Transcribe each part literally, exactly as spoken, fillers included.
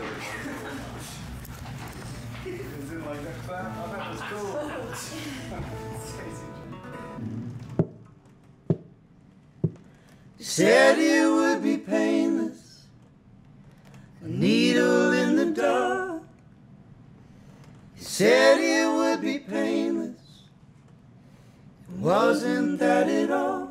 everyone. Is it like that clap? I thought it was cool. You said it would be painless, a needle in the dark. You said it would be painless, it wasn't that at all.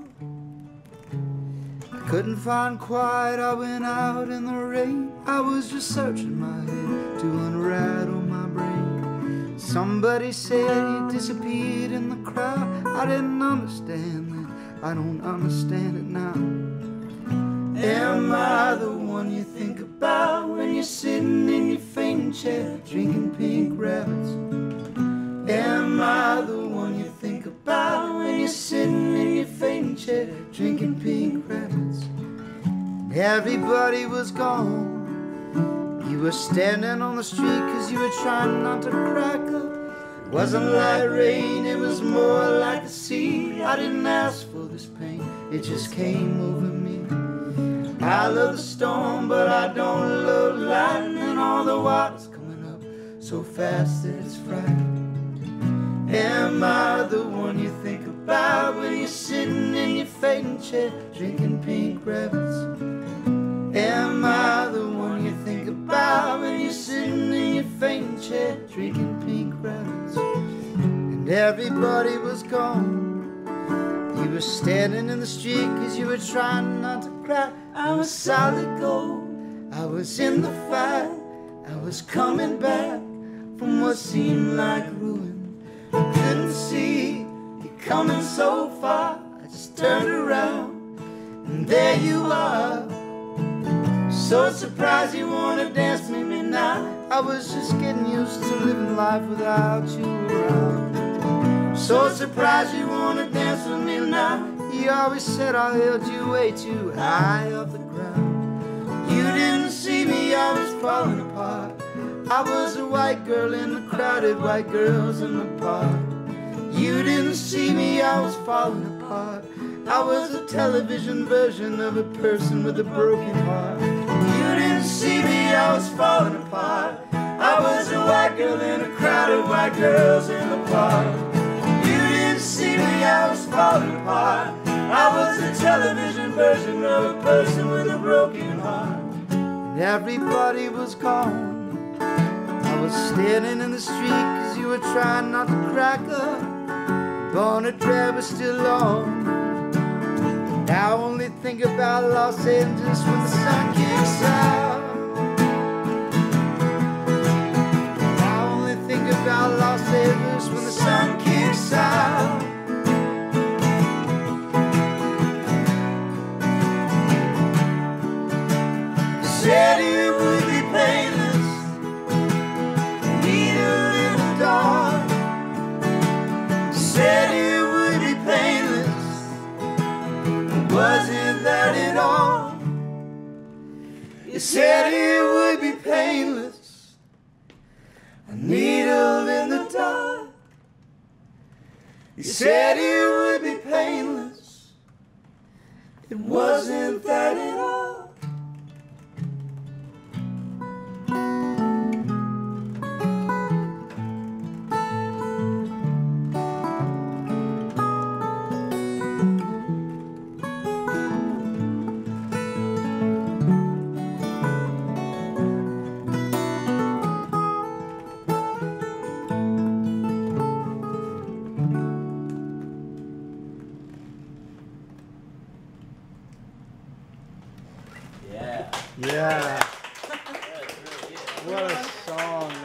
Couldn't find quiet, I went out in the rain. I was just searching my head to unrattle my brain. Somebody said you disappeared in the crowd. I didn't understand that, I don't understand it now. Am I the one you think about when you're sitting in your fainting chair, drinking Pink Rabbits? Am I the one you think about when you're sitting in your fainting chair, drinking Pink Rabbits? Everybody was gone. You were standing on the street 'cause you were trying not to crack up. It wasn't like rain, it was more like the sea. I didn't ask for this pain, it just came over me. I love the storm, but I don't love lightning. And all the water's coming up so fast that it's frightening. Am I the one you think about when you're sitting in your fainting chair, drinking Pink Rabbits? Am I the one you think about when you're sitting in your fainting chair, drinking Pink Rabbits? And everybody was gone. You were standing in the street 'cause you were trying not to cry. I was solid gold, I was in the fight, I was coming back from what seemed like ruin. I couldn't see you coming so far, I just turned around and there you are. So surprised you wanna dance with me now. I was just getting used to living life without you around. So surprised you wanna dance with me now. You always said I held you way too high off the ground. You didn't see me, I was falling apart. I was a white girl in the crowded white girls in the park. You didn't see me, I was falling apart. I was a television version of a person with a broken heart. You didn't see me, I was falling apart. I was a white girl in a crowded white girls in the park. You didn't see me, I was falling apart. I was a television version of a person with a broken heart. And everybody was gone. I was standing in the street 'cause you were trying not to crack up. Bonnet drag was still on. Now I only think about Los Angeles when the sun kicks out. Now I only think about Los Angeles when the sun kicks out. You said it would be painless, wasn't that at all. You said it would be painless, a needle in the dark. You said it would be painless, it wasn't that at all. Yeah. Yeah. What a song.